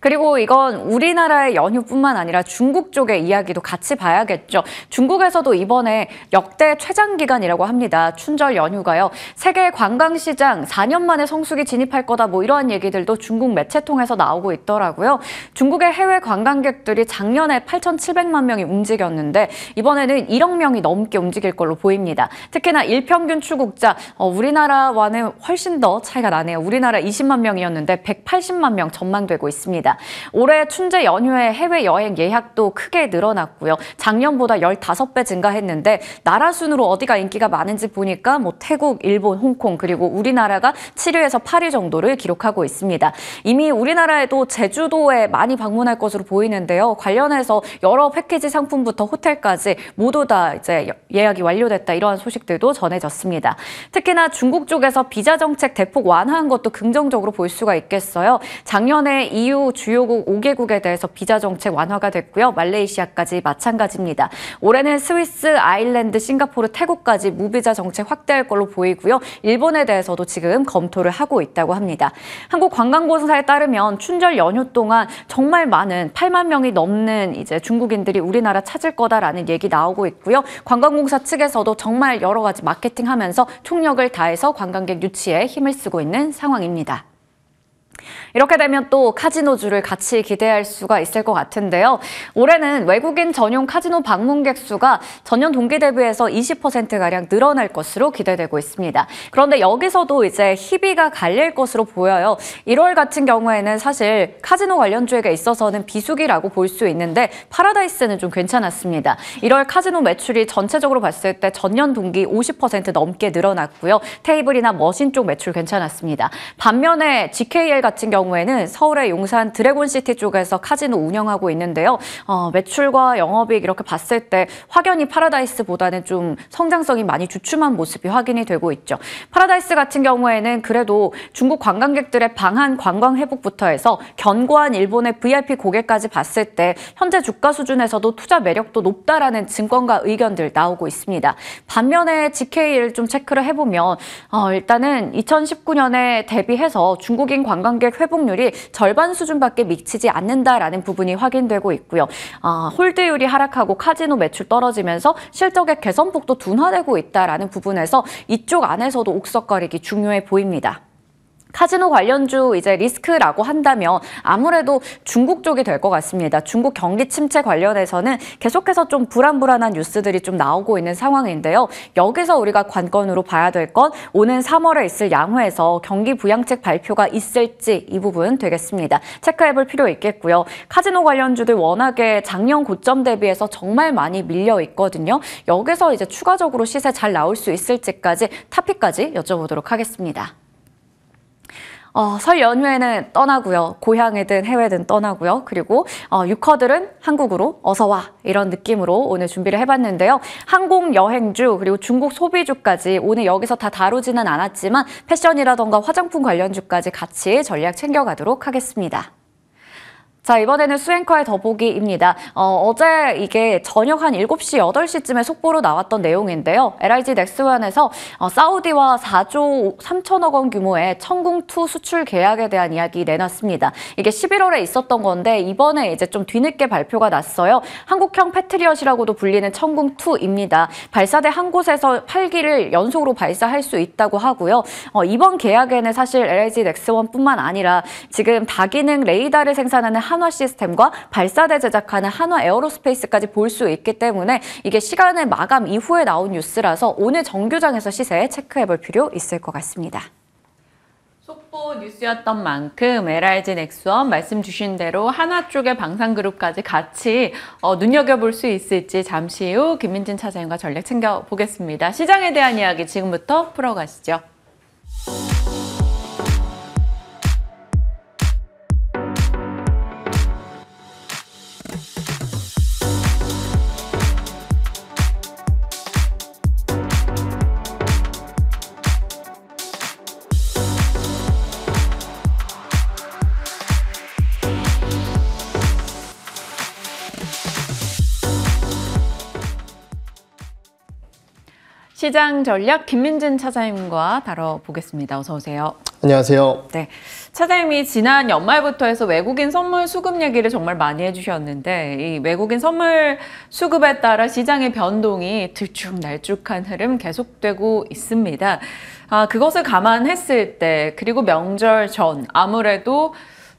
그리고 이건 우리나라의 연휴뿐만 아니라 중국 쪽의 이야기도 같이 봐야겠죠. 중국에서도 이번에 역대 최장기간이라고 합니다. 춘절 연휴가요. 세계 관광시장 사 년 만에 성수기 진입할 거다 뭐 이러한 얘기들도 중국 매체 통해서 나오고 있더라고요. 중국의 해외 관광객들이 작년에 팔천칠백만 명이 움직였는데 이번에는 일억 명이 넘게 움직일 걸로 보입니다. 특히나 일평균 출국자, 어, 우리나라와는 훨씬 더 차이가 나네요. 우리나라 이십만 명이었는데 백팔십만 명 전망되고 있습니다. 올해 춘제 연휴에 해외여행 예약도 크게 늘어났고요. 작년보다 십오 배 증가했는데 나라 순으로 어디가 인기가 많은지 보니까 뭐 태국, 일본, 홍콩 그리고 우리나라가 칠 위에서 팔 위 정도를 기록하고 있습니다. 이미 우리나라에도 제주도에 많이 방문할 것으로 보이는데요. 관련해서 여러 패키지 상품부터 호텔까지 모두 다 이제 예약이 완료됐다 이러한 소식들도 전해졌습니다. 특히나 중국 쪽에서 비자 정책 대폭 완화한 것도 긍정적으로 볼 수가 있겠어요. 작년에 이유 주요국 오 개국에 대해서 비자 정책 완화가 됐고요. 말레이시아까지 마찬가지입니다. 올해는 스위스, 아일랜드, 싱가포르, 태국까지 무비자 정책 확대할 걸로 보이고요. 일본에 대해서도 지금 검토를 하고 있다고 합니다. 한국관광공사에 따르면 춘절 연휴 동안 정말 많은 팔만 명이 넘는 이제 중국인들이 우리나라 찾을 거다라는 얘기 나오고 있고요. 관광공사 측에서도 정말 여러 가지 마케팅하면서 총력을 다해서 관광객 유치에 힘을 쓰고 있는 상황입니다. 이렇게 되면 또 카지노주를 같이 기대할 수가 있을 것 같은데요. 올해는 외국인 전용 카지노 방문객 수가 전년 동기 대비해서 이십 퍼센트가량 늘어날 것으로 기대되고 있습니다. 그런데 여기서도 이제 희비가 갈릴 것으로 보여요. 일월 같은 경우에는 사실 카지노 관련주에게 있어서는 비수기라고 볼 수 있는데 파라다이스는 좀 괜찮았습니다. 일월 카지노 매출이 전체적으로 봤을 때 전년 동기 오십 퍼센트 넘게 늘어났고요. 테이블이나 머신 쪽 매출 괜찮았습니다. 반면에 지케이엘 같은 같은 경우에는 서울의 용산 드래곤시티 쪽에서 카지노 운영하고 있는데요. 어, 매출과 영업이익 이렇게 봤을 때 확연히 파라다이스보다는 좀 성장성이 많이 주춤한 모습이 확인이 되고 있죠. 파라다이스 같은 경우에는 그래도 중국 관광객들의 방한 관광 회복부터 해서 견고한 일본의 브이아이피 고객까지 봤을 때 현재 주가 수준에서도 투자 매력도 높다라는 증권가 의견들 나오고 있습니다. 반면에 지케이를 좀 체크를 해보면 어, 일단은 이천십구 년에 대비해서 중국인 관광 회복률이 절반 수준밖에 미치지 않는다라는 부분이 확인되고 있고요. 아, 홀드율이 하락하고 카지노 매출 떨어지면서 실적의 개선폭도 둔화되고 있다라는 부분에서 이쪽 안에서도 옥석거리기 중요해 보입니다. 카지노 관련주 이제 리스크라고 한다면 아무래도 중국 쪽이 될 것 같습니다. 중국 경기 침체 관련해서는 계속해서 좀 불안불안한 뉴스들이 좀 나오고 있는 상황인데요. 여기서 우리가 관건으로 봐야 될 건 오는 삼월에 있을 양회에서 경기 부양책 발표가 있을지 이 부분 되겠습니다. 체크해볼 필요 있겠고요. 카지노 관련주들 워낙에 작년 고점 대비해서 정말 많이 밀려 있거든요. 여기서 이제 추가적으로 시세 잘 나올 수 있을지까지 탑픽까지 여쭤보도록 하겠습니다. 어, 설 연휴에는 떠나고요. 고향이든 해외든 떠나고요. 그리고 어, 유커들은 한국으로 어서 와 이런 느낌으로 오늘 준비를 해봤는데요. 항공, 여행주 그리고 중국 소비주까지 오늘 여기서 다 다루지는 않았지만 패션이라던가 화장품 관련주까지 같이 전략 챙겨가도록 하겠습니다. 자, 이번에는 수행과의 더보기입니다. 어, 어제 이게 저녁 한 일곱 시, 여덟 시쯤에 속보로 나왔던 내용인데요. 엘아이지넥스원에서 어, 사우디와 사조 삼천억 원 규모의 천궁이 수출 계약에 대한 이야기 내놨습니다. 이게 십일월에 있었던 건데 이번에 이제 좀 뒤늦게 발표가 났어요. 한국형 패트리엇이라고도 불리는 천궁이입니다. 발사대 한 곳에서 팔 기를 연속으로 발사할 수 있다고 하고요. 어, 이번 계약에는 사실 엘아이지넥스원뿐만 아니라 지금 다기능 레이더를 생산하는 한화 시스템과 발사대 제작하는 한화 에어로스페이스까지 볼 수 있기 때문에 이게 시간의 마감 이후에 나온 뉴스라서 오늘 정규장에서 시세 체크해볼 필요 있을 것 같습니다. 속보 뉴스였던 만큼 엘아이지넥스원 말씀 주신 대로 하나 쪽의 방산그룹까지 같이 어, 눈여겨볼 수 있을지 잠시 후 김민진 차장님과 전략 챙겨보겠습니다. 시장에 대한 이야기 지금부터 풀어가시죠. 시장 전략 김민진 차장님과 다뤄보겠습니다. 어서 오세요. 안녕하세요. 네, 차장님이 지난 연말부터 해서 외국인 선물 수급 얘기를 정말 많이 해주셨는데 이 외국인 선물 수급에 따라 시장의 변동이 들쭉날쭉한 흐름 계속되고 있습니다. 아, 그것을 감안했을 때 그리고 명절 전 아무래도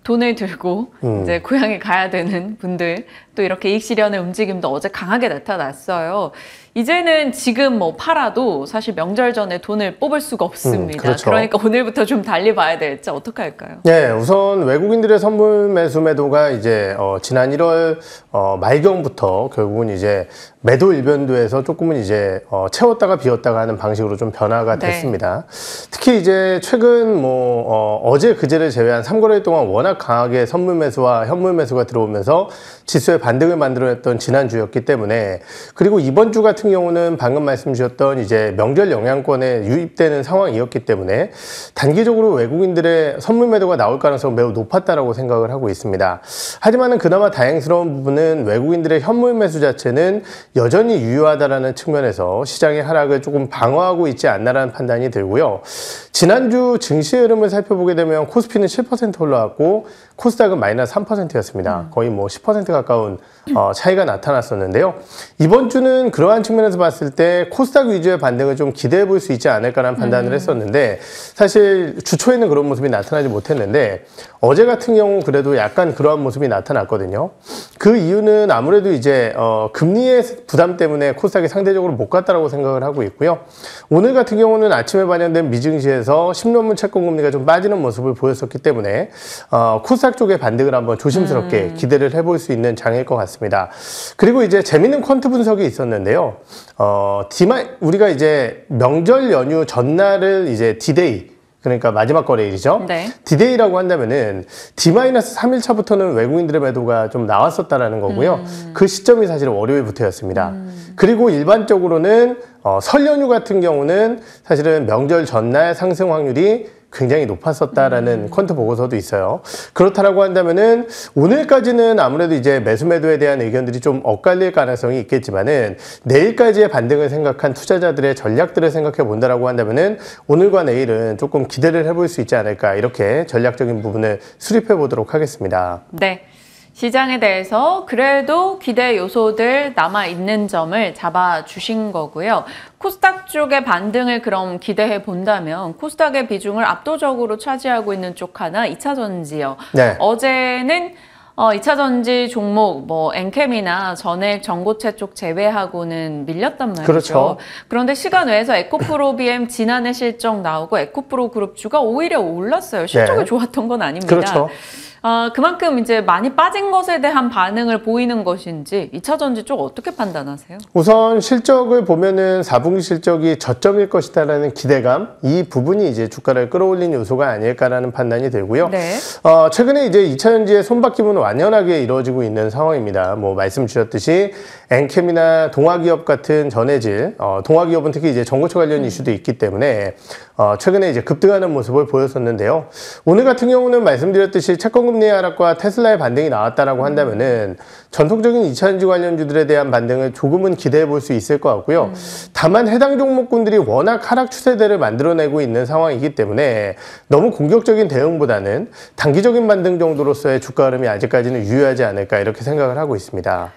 돈을 들고 음. 이제 고향에 가야 되는 분들 또 이렇게 이익 실현의 움직임도 어제 강하게 나타났어요. 이제는 지금 뭐 팔아도 사실 명절 전에 돈을 뽑을 수가 없습니다. 음, 그렇죠. 그러니까 오늘부터 좀 달리 봐야 될지 어떻게 할까요? 네, 우선 외국인들의 선물 매수 매도가 이제 어, 지난 일월 어, 말경부터 결국은 이제 매도 일변도에서 조금은 이제 어, 채웠다가 비웠다가 하는 방식으로 좀 변화가 네. 됐습니다. 특히 이제 최근 뭐 어, 어제 그제를 제외한 삼 거래일 동안 워낙 강하게 선물 매수와 현물 매수가 들어오면서 지수의 반등을 만들어냈던 지난주였기 때문에 그리고 이번 주 같은 같은 경우는 방금 말씀 주셨던 이제 명절 영향권에 유입되는 상황이었기 때문에 단기적으로 외국인들의 선물 매도가 나올 가능성은 매우 높았다라고 생각을 하고 있습니다. 하지만은 그나마 다행스러운 부분은 외국인들의 현물 매수 자체는 여전히 유효하다라는 측면에서 시장의 하락을 조금 방어하고 있지 않나라는 판단이 들고요. 지난주 증시 흐름을 살펴보게 되면 코스피는 칠 퍼센트 올라왔고 코스닥은 마이너스 삼 퍼센트였습니다. 거의 뭐 십 퍼센트 가까운 어, 차이가 나타났었는데요. 이번 주는 그러한 측면에서 봤을 때 코스닥 위주의 반등을 좀 기대해 볼 수 있지 않을까라는 판단을 했었는데 사실 주초에는 그런 모습이 나타나지 못했는데 어제 같은 경우 그래도 약간 그러한 모습이 나타났거든요. 그 이유는 아무래도 이제 어, 금리의 부담 때문에 코스닥이 상대적으로 못 갔다라고 생각을 하고 있고요. 오늘 같은 경우는 아침에 반영된 미증시에서 십 년물 채권금리가 좀 빠지는 모습을 보였었기 때문에 어, 코스닥 쪽의 반등을 한번 조심스럽게 음. 기대를 해볼 수 있는 장일 것 같습니다. 그리고 이제 재밌는 퀀트 분석이 있었는데요. 어, 디마, 우리가 이제 명절 연휴 전날을 이제 디데이, 그러니까 마지막 거래일이죠. 네. 디데이라고 한다면은 디 마이너스 삼 일 차부터는 외국인들의 매도가 좀 나왔었다라는 거고요. 음. 그 시점이 사실 월요일부터였습니다. 음. 그리고 일반적으로는 어, 설 연휴 같은 경우는 사실은 명절 전날 상승 확률이 굉장히 높았었다라는 음. 퀀트 보고서도 있어요. 그렇다라고 한다면은 오늘까지는 아무래도 이제 매수 매도에 대한 의견들이 좀 엇갈릴 가능성이 있겠지만은 내일까지의 반등을 생각한 투자자들의 전략들을 생각해 본다라고 한다면은 오늘과 내일은 조금 기대를 해볼 수 있지 않을까 이렇게 전략적인 부분을 수립해 보도록 하겠습니다. 네. 시장에 대해서 그래도 기대 요소들 남아있는 점을 잡아주신 거고요. 코스닥 쪽의 반등을 그럼 기대해 본다면 코스닥의 비중을 압도적으로 차지하고 있는 쪽 하나 이차전지요. 네. 어제는 어, 이차전지 종목 뭐 엔캠이나 전액 전고체 쪽 제외하고는 밀렸단 말이죠. 그렇죠. 그런데 시간 외에서 에코프로 비엠 지난해 실적 나오고 에코프로 그룹주가 오히려 올랐어요. 실적이 네. 좋았던 건 아닙니다. 그렇죠. 아, 그만큼 이제 많이 빠진 것에 대한 반응을 보이는 것인지 이차전지 쪽 어떻게 판단하세요? 우선 실적을 보면은 사분기 실적이 저점일 것이다라는 기대감 이 부분이 이제 주가를 끌어올린 요소가 아닐까라는 판단이 들고요. 네. 어, 최근에 이제 이차전지의 손바뀜은 완연하게 이루어지고 있는 상황입니다. 뭐 말씀 주셨듯이 엔캠이나 동화기업 같은 전해질, 어, 동화기업은 특히 이제 전고체 관련 음. 이슈도 있기 때문에 어, 최근에 이제 급등하는 모습을 보였었는데요. 오늘 같은 경우는 말씀드렸듯이 채권 공급내 하락과 테슬라의 반등이 나왔다라고 한다면은 전통적인 이차전지 관련주들에 대한 반등을 조금은 기대해 볼 수 있을 것 같고요. 음. 다만 해당 종목군들이 워낙 하락 추세대를 만들어내고 있는 상황이기 때문에 너무 공격적인 대응보다는 단기적인 반등 정도로서의 주가 흐름이 아직까지는 유효하지 않을까 이렇게 생각을 하고 있습니다.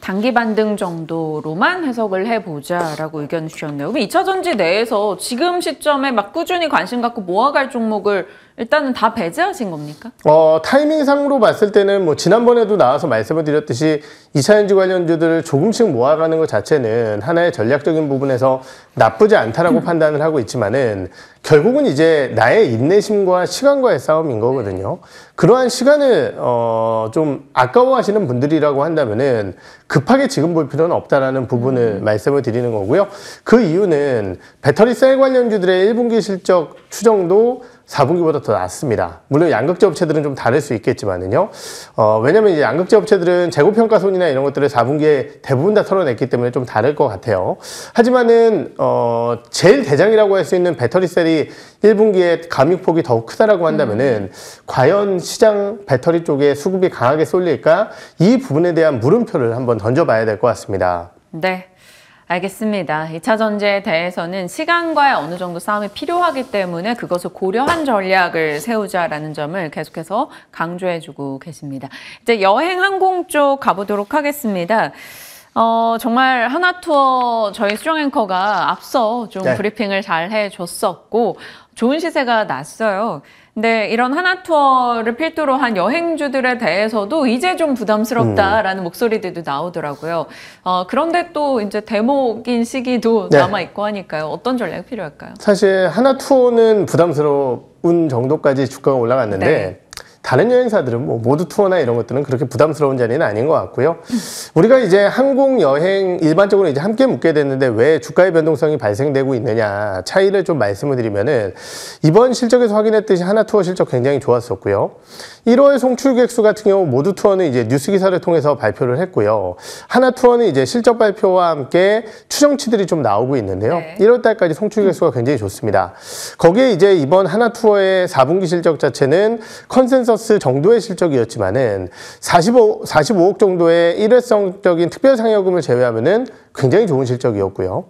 단기 반등 정도로만 해석을 해보자라고 의견 주셨네요. 그럼 이차전지 내에서 지금 시점에 막 꾸준히 관심 갖고 모아갈 종목을 일단은 다 배제하신 겁니까? 어, 타이밍상으로 봤을 때는 뭐 지난번에도 나와서 말씀을 드렸듯이 이차전지 관련주들을 조금씩 모아가는 것 자체는 하나의 전략적인 부분에서 나쁘지 않다라고 음. 판단을 하고 있지만은 결국은 이제 나의 인내심과 시간과의 싸움인 거거든요. 그러한 시간을 어, 좀 아까워하시는 분들이라고 한다면은 급하게 지금 볼 필요는 없다라는 부분을 음. 말씀을 드리는 거고요. 그 이유는 배터리 셀 관련주들의 일 분기 실적 추정도 사 분기보다 더 낮습니다. 물론 양극재 업체들은 좀 다를 수 있겠지만은요. 어, 왜냐면 이제 양극재 업체들은 재고평가손이나 이런 것들을 사 분기에 대부분 다 털어냈기 때문에 좀 다를 것 같아요. 하지만은, 어, 제일 대장이라고 할 수 있는 배터리 셀이 일 분기에 감익폭이 더 크다라고 한다면은, 음. 과연 시장 배터리 쪽에 수급이 강하게 쏠릴까? 이 부분에 대한 물음표를 한번 던져봐야 될 것 같습니다. 네. 알겠습니다. 이차전지에 대해서는 시간과의 어느 정도 싸움이 필요하기 때문에 그것을 고려한 전략을 세우자라는 점을 계속해서 강조해주고 계십니다. 이제 여행항공 쪽 가보도록 하겠습니다. 어, 정말 하나투어 저희 수정 앵커가 앞서 좀 네. 브리핑을 잘 해줬었고 좋은 시세가 났어요. 근데 이런 하나투어를 필두로 한 여행주들에 대해서도 이제 좀 부담스럽다라는 음. 목소리들도 나오더라고요. 어, 그런데 또 이제 대목인 시기도 네. 남아있고 하니까요. 어떤 전략이 필요할까요? 사실 하나투어는 부담스러운 정도까지 주가가 올라갔는데 네. 다른 여행사들은 뭐 모두 투어나 이런 것들은 그렇게 부담스러운 자리는 아닌 것 같고요. 우리가 이제 항공, 여행 일반적으로 이제 함께 묶게 됐는데 왜 주가의 변동성이 발생되고 있느냐 차이를 좀 말씀을 드리면은 이번 실적에서 확인했듯이 하나투어 실적 굉장히 좋았었고요. 일월 송출객수 같은 경우 모두 투어는 이제 뉴스 기사를 통해서 발표를 했고요. 하나투어는 이제 실적 발표와 함께 추정치들이 좀 나오고 있는데요. 네. 일월 달까지 송출객수가 굉장히 좋습니다. 거기에 이제 이번 하나투어의 사 분기 실적 자체는 컨센서스 정도의 실적이었지만은 사십오, 사십오억 정도의 일회성적인 특별상여금을 제외하면은 굉장히 좋은 실적이었고요.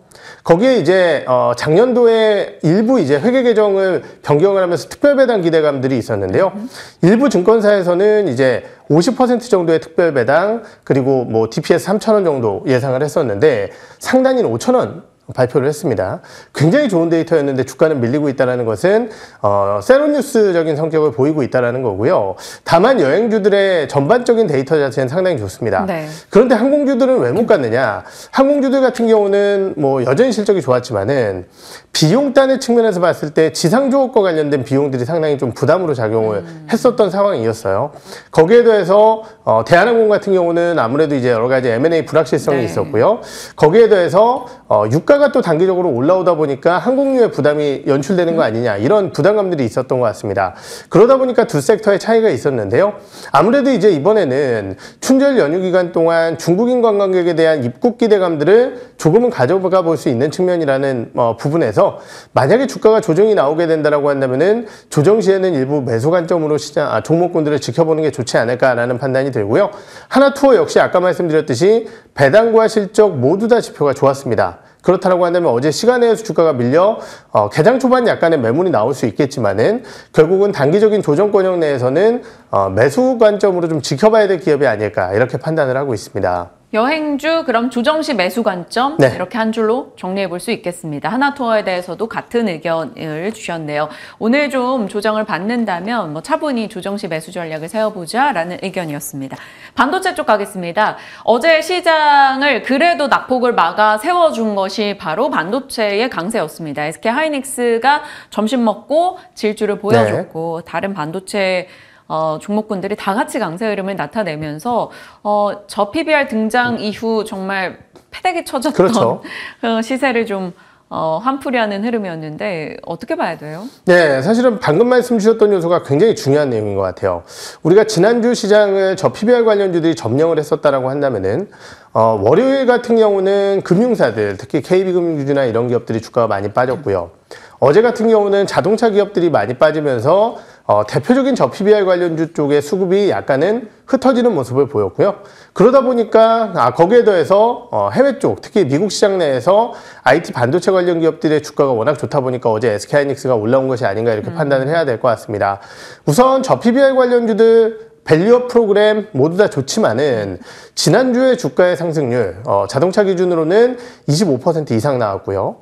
거기에 이제 어 작년도에 일부 이제 회계 개정을 변경을 하면서 특별배당 기대감들이 있었는데요. 일부 증권사에서는 이제 오십 퍼센트 정도의 특별배당 그리고 뭐 디피에스 삼천 원 정도 예상을 했었는데 상단인 오천 원. 발표를 했습니다. 굉장히 좋은 데이터였는데 주가는 밀리고 있다는 것은 어, 세로뉴스적인 성격을 보이고 있다는 거고요. 다만 여행주들의 전반적인 데이터 자체는 상당히 좋습니다. 네. 그런데 항공주들은 왜 못 갔느냐. 항공주들 같은 경우는 뭐 여전히 실적이 좋았지만은 비용단의 측면에서 봤을 때 지상조업과 관련된 비용들이 상당히 좀 부담으로 작용을 음. 했었던 상황이었어요. 거기에 대해서 어, 대한항공 같은 경우는 아무래도 이제 여러 가지 엠 앤 에이 불확실성이 네. 있었고요. 거기에 대해서 어, 유가 또 단기적으로 올라오다 보니까 항공료의 부담이 연출되는 거 아니냐 이런 부담감들이 있었던 것 같습니다. 그러다 보니까 두 섹터의 차이가 있었는데요. 아무래도 이제 이번에는 춘절 연휴 기간 동안 중국인 관광객에 대한 입국 기대감들을 조금은 가져가 볼 수 있는 측면이라는 어, 부분에서 만약에 주가가 조정이 나오게 된다라고 한다면은 조정 시에는 일부 매수 관점으로 시장 아, 종목군들을 지켜보는 게 좋지 않을까라는 판단이 들고요. 하나투어 역시 아까 말씀드렸듯이 배당과 실적 모두 다 지표가 좋았습니다. 그렇다라고 한다면 어제 시간에 주가가 밀려 어, 개장 초반 약간의 매물이 나올 수 있겠지만은 결국은 단기적인 조정 권역 내에서는 어, 매수 관점으로 좀 지켜봐야 될 기업이 아닐까 이렇게 판단을 하고 있습니다. 여행주 그럼 조정시 매수 관점 네. 이렇게 한 줄로 정리해 볼 수 있겠습니다. 하나투어에 대해서도 같은 의견을 주셨네요. 오늘 좀 조정을 받는다면 뭐 차분히 조정시 매수 전략을 세워보자라는 의견이었습니다. 반도체 쪽 가겠습니다. 어제 시장을 그래도 낙폭을 막아 세워준 것이 바로 반도체의 강세였습니다. 에스케이 하이닉스가 점심 먹고 질주를 보여줬고 네. 다른 반도체 어, 종목군들이 다 같이 강세 흐름을 나타내면서 어, 저 피 비 알 등장 이후 정말 패대기 쳐졌던 그렇죠. 그 시세를 좀 어, 한풀이하는 흐름이었는데 어떻게 봐야 돼요? 네, 사실은 방금 말씀 주셨던 요소가 굉장히 중요한 내용인 것 같아요. 우리가 지난주 시장을 저 피 비 알 관련주들이 점령을 했었다라고 한다면은 어, 월요일 같은 경우는 금융사들, 특히 케이비 금융주나 이런 기업들이 주가가 많이 빠졌고요. 어제 같은 경우는 자동차 기업들이 많이 빠지면서 어, 대표적인 저 피비아르 관련주 쪽의 수급이 약간은 흩어지는 모습을 보였고요. 그러다 보니까 아, 거기에 더해서 어, 해외 쪽, 특히 미국 시장 내에서 아이티 반도체 관련 기업들의 주가가 워낙 좋다 보니까 어제 에스케이하이닉스가 올라온 것이 아닌가 이렇게 음. 판단을 해야 될 것 같습니다. 우선 저 피비아르 관련주들 밸류업 프로그램 모두 다 좋지만은 지난주에 주가의 상승률 어, 자동차 기준으로는 이십오 퍼센트 이상 나왔고요.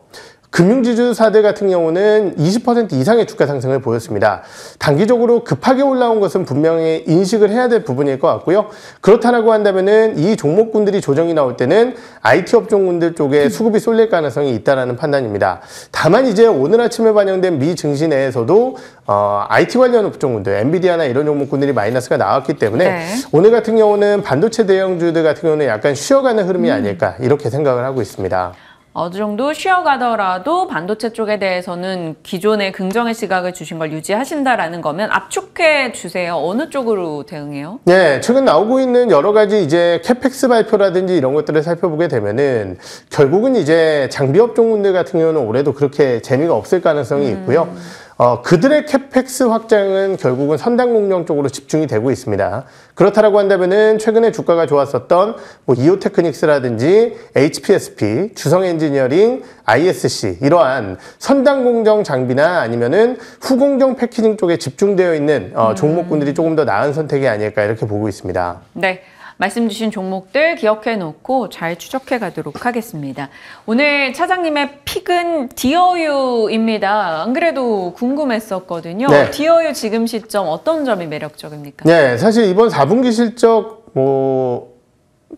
금융지주사들 같은 경우는 이십 퍼센트 이상의 주가 상승을 보였습니다. 단기적으로 급하게 올라온 것은 분명히 인식을 해야 될 부분일 것 같고요. 그렇다라고 한다면은 이 종목군들이 조정이 나올 때는 아이티 업종군들 쪽에 수급이 쏠릴 가능성이 있다라는 판단입니다. 다만 이제 오늘 아침에 반영된 미 증시 내에서도 어, 아이티 관련 업종군들, 엔비디아나 이런 종목군들이 마이너스가 나왔기 때문에 네. 오늘 같은 경우는 반도체 대형주들 같은 경우는 약간 쉬어가는 흐름이 아닐까 이렇게 생각을 하고 있습니다. 어느 정도 쉬어가더라도 반도체 쪽에 대해서는 기존의 긍정의 시각을 주신 걸 유지하신다라는 거면 압축해 주세요. 어느 쪽으로 대응해요? 네, 최근 나오고 있는 여러 가지 이제 캐펙스 발표라든지 이런 것들을 살펴보게 되면은 결국은 이제 장비업종군들 같은 경우는 올해도 그렇게 재미가 없을 가능성이 있고요. 음. 어, 그들의 캐펙스 확장은 결국은 선단 공정 쪽으로 집중이 되고 있습니다. 그렇다라고 한다면은 최근에 주가가 좋았었던 뭐 이오테크닉스라든지 에이치피에스피, 주성엔지니어링, 아이에스씨 이러한 선단 공정 장비나 아니면은 후공정 패키징 쪽에 집중되어 있는 어, 종목군들이 조금 더 나은 선택이 아닐까 이렇게 보고 있습니다. 네. 말씀 주신 종목들 기억해 놓고 잘 추적해 가도록 하겠습니다. 오늘 차장님의 픽은 디어유입니다. 안 그래도 궁금했었거든요. 네. 디어유 지금 시점 어떤 점이 매력적입니까? 네, 사실 이번 사 분기 실적 뭐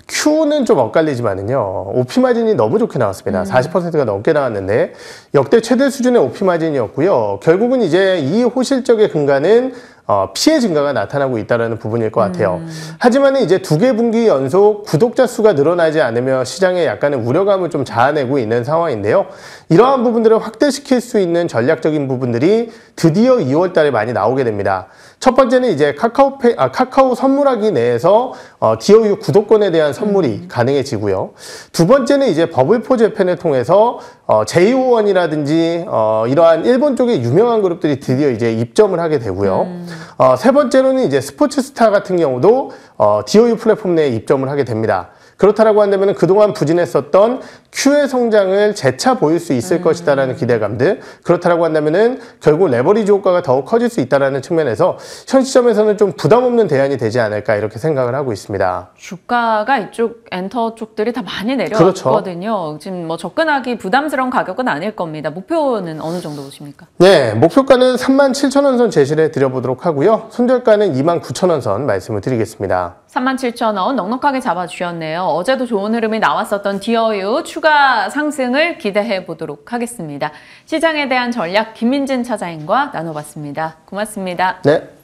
Q는 좀 엇갈리지만은요. 오피 마진이 너무 좋게 나왔습니다. 음. 사십 퍼센트가 넘게 나왔는데 역대 최대 수준의 오피 마진이었고요. 결국은 이제 이 호실적의 근간은 어, 피해 증가가 나타나고 있다는 부분일 것 같아요. 음. 하지만 이제 두 개 분기 연속 구독자 수가 늘어나지 않으며 시장에 약간의 우려감을 좀 자아내고 있는 상황인데요. 이러한 부분들을 확대시킬 수 있는 전략적인 부분들이 드디어 이월 달에 많이 나오게 됩니다. 첫 번째는 이제 카카오, 페, 아, 카카오 선물하기 내에서 어, 디어유 구독권에 대한 선물이 음. 가능해지고요. 두 번째는 이제 버블포 재팬을 통해서 어, 제이오원이라든지 어, 이러한 일본 쪽의 유명한 그룹들이 드디어 이제 입점을 하게 되고요. 음. 어, 세 번째로는 이제 스포츠스타 같은 경우도 어, 디어유 플랫폼 내에 입점을 하게 됩니다. 그렇다라고 한다면 그동안 부진했었던 Q의 성장을 재차 보일 수 있을 음. 것이다라는 기대감들, 그렇다라고 한다면은 결국 레버리지 효과가 더욱 커질 수 있다라는 측면에서 현 시점에서는 좀 부담 없는 대안이 되지 않을까 이렇게 생각을 하고 있습니다. 주가가 이쪽 엔터 쪽들이 다 많이 내려왔거든요. 그렇죠. 지금 뭐 접근하기 부담스러운 가격은 아닐 겁니다. 목표는 어느 정도 보십니까? 네, 목표가는 삼만 칠천 원 선 제시를 해드려보도록 하고요. 손절가는 이만 구천 원 선 말씀을 드리겠습니다. 삼만 칠천 원 넉넉하게 잡아주셨네요. 어제도 좋은 흐름이 나왔었던 디어유 추가 상승을 기대해 보도록 하겠습니다. 시장에 대한 전략 김민진 차장님과 나눠봤습니다. 고맙습니다. 네.